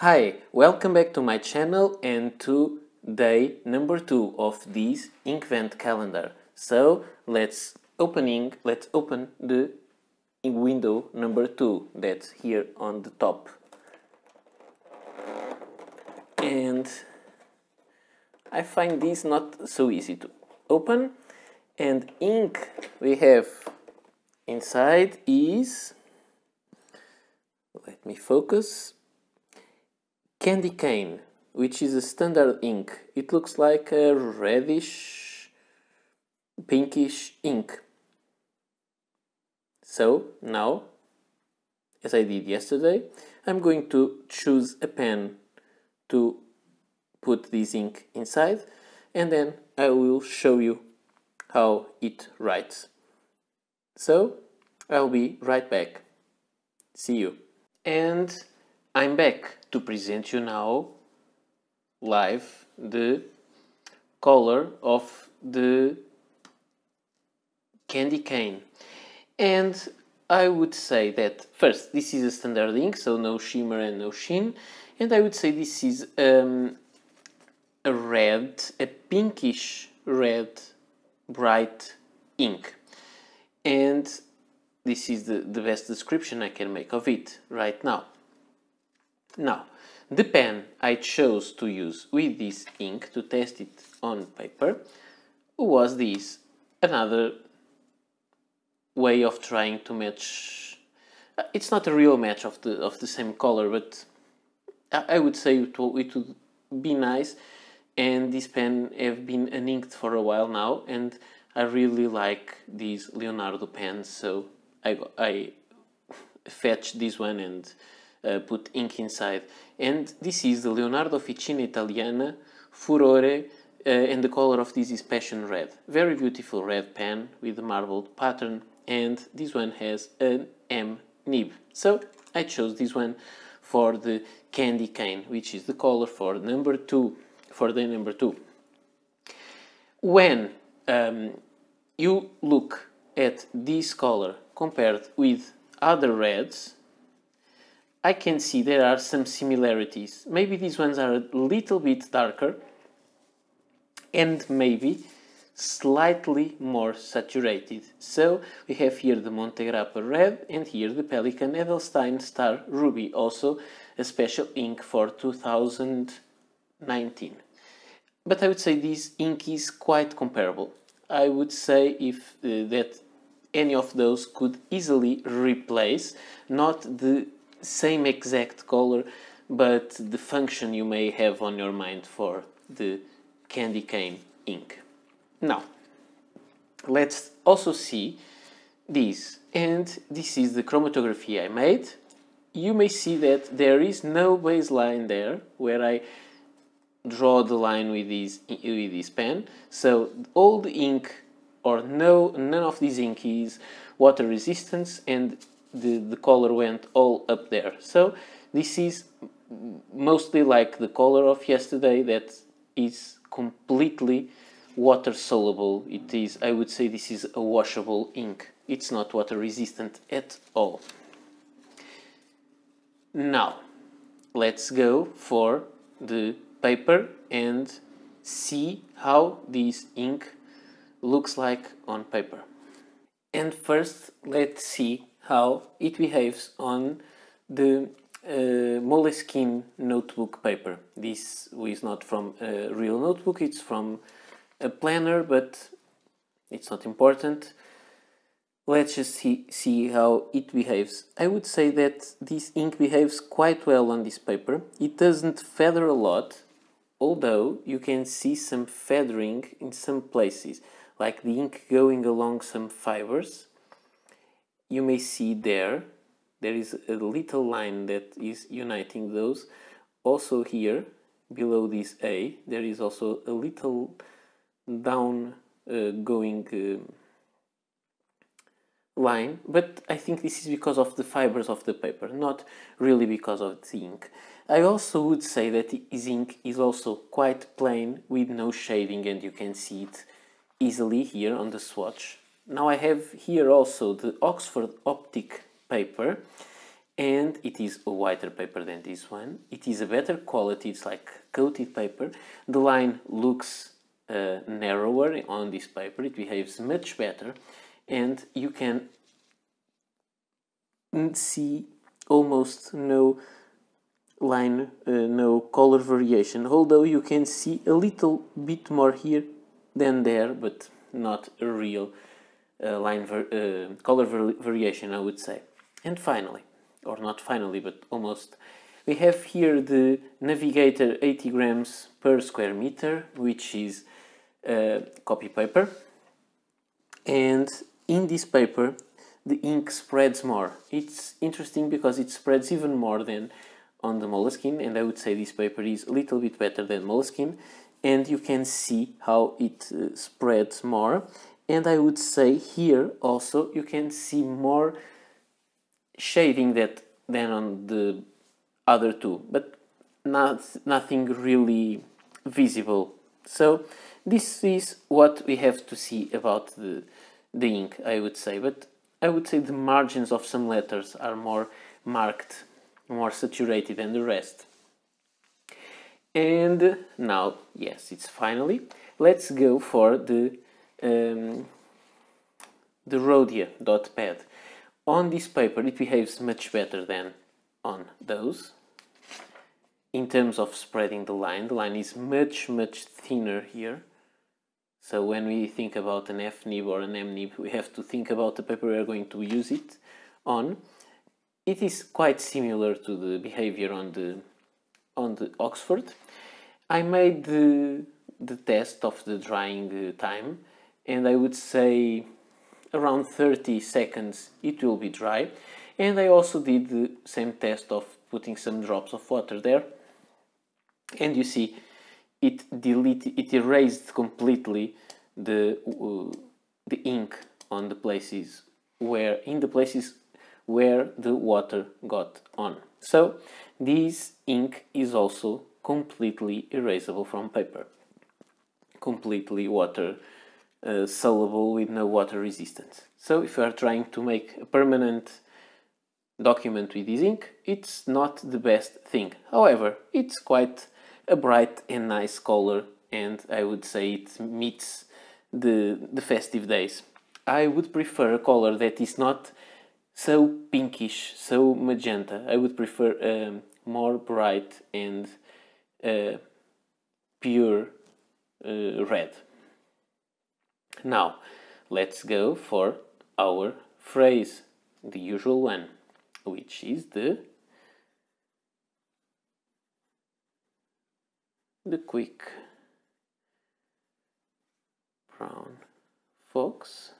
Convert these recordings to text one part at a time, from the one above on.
Hi, welcome back to my channel and to day number 2 of this Inkvent calendar. So let's open the window number 2 that's here on the top. And I find this not so easy to open. And ink we have inside is, let me focus, Candy Cane, which is a standard ink. It looks like a reddish, pinkish ink. So now, as I did yesterday, I'm going to choose a pen to put this ink inside, and then I will show you how it writes. So I'll be right back. See you. And I'm back to present you now live the color of the Candy Cane. And I would say that first, this is a standard ink, so no shimmer and no sheen, and I would say this is a pinkish red bright ink, and this is the best description I can make of it right now. Now, the pen I chose to use with this ink to test it on paper was this, another way of trying to match. It's not a real match of the same color, but I would say it would be nice, and this pen have been uninked for a while now, and I really like these Leonardo pens, so I fetched this one and put ink inside, and this is the Leonardo Officina Italiana Furore, and the color of this is passion red. Very beautiful red pen with a marbled pattern, and this one has an M nib. So I chose this one for the Candy Cane, which is the color for number 2, for day number 2. When you look at this color compared with other reds, I can see there are some similarities. Maybe these ones are a little bit darker and maybe slightly more saturated. So we have here the Montegrappa red and here the Pelikan Edelstein Star Ruby, also a special ink for 2019. But I would say this ink is quite comparable. I would say if that any of those could easily replace, not the same exact color, but the function you may have on your mind for the Candy Cane ink. Now, let's also see this, and this is the chromatography I made. You may see that there is no baseline there where I draw the line with this pen, so all the ink or none of this ink is water resistance, and the color went all up there. So this is mostly like the color of yesterday that is completely water soluble. It is, I would say this is a washable ink. It's not water resistant at all. Now let's go for the paper and see how this ink looks like on paper. And first let's see how it behaves on the Moleskine notebook paper. This is not from a real notebook, it's from a planner, but it's not important. Let's just see how it behaves. I would say that this ink behaves quite well on this paper. It doesn't feather a lot, although you can see some feathering in some places, like the ink going along some fibers. You may see there is a little line that is uniting those. Also here, below this A, there is also a little down going line, but I think this is because of the fibers of the paper, not really because of the ink. I also would say that this ink is also quite plain with no shading, and you can see it easily here on the swatch. Now I have here also the Oxford Optic paper, and it is a whiter paper than this one. It is a better quality, it's like coated paper. The line looks narrower on this paper, it behaves much better, and you can see almost no line, no color variation, although you can see a little bit more here than there, but not a real color variation, I would say. And finally, or not finally, but almost, we have here the Navigator 80 grams per square meter, which is copy paper, and in this paper the ink spreads more. It's interesting because it spreads even more than on the Moleskine, and I would say this paper is a little bit better than Moleskine, and you can see how it spreads more. And I would say here also you can see more shading that than on the other two, but nothing really visible. So this is what we have to see about the ink, I would say. But I would say the margins of some letters are more marked, more saturated than the rest. And now, yes, it's finally, let's go for the Rhodia dot pad. On this paper it behaves much better than on those in terms of spreading the line. The line is much thinner here, so when we think about an F-nib or an M-nib we have to think about the paper we are going to use it on. It is quite similar to the behavior on the Oxford. I made the test of the drying time, and I would say around 30 seconds it will be dry, and I also did the same test of putting some drops of water there, and you see it erased completely the ink on the places where the water got on. So this ink is also completely erasable from paper, completely water soluble with no water resistance. So if you are trying to make a permanent document with this ink, it's not the best thing. However, it's quite a bright and nice color, and I would say it meets the festive days. I would prefer a color that is not so pinkish, so magenta. I would prefer a more bright and pure red. Now, let's go for our phrase, the usual one, which is the quick brown fox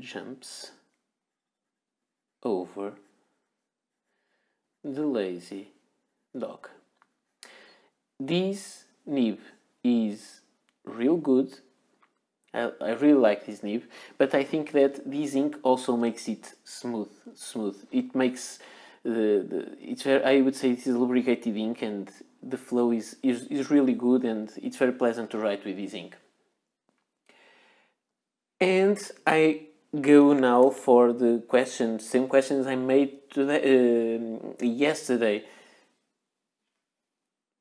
jumps over the lazy dog. This nib is real good. I really like this nib, but I think that this ink also makes it smooth. It makes it's very, I would say it is lubricated ink, and the flow is really good, and it's very pleasant to write with this ink. And I go now for the questions, same questions I made today, yesterday.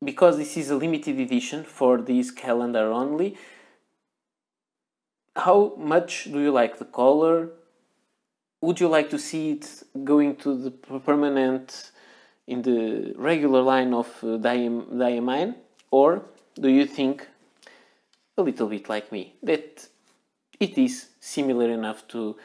Because this is a limited edition for this calendar only, how much do you like the color? Would you like to see it going to the permanent in the regular line of Diamine? Or do you think, a little bit like me, that it is similar enough to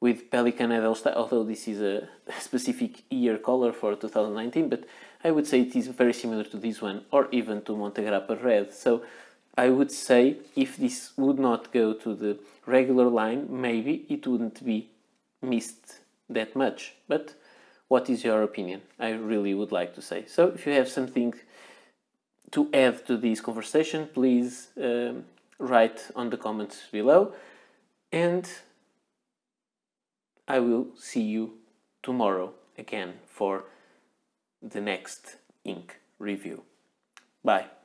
with Pelikan Edelstein, although this is a specific year color for 2019, but I would say it is very similar to this one, or even to Montegrappa Red. So I would say if this would not go to the regular line, maybe it wouldn't be missed that much. But what is your opinion? I really would like to say. So if you have something to add to this conversation, please write on the comments below, and I will see you tomorrow again for the next ink review. Bye.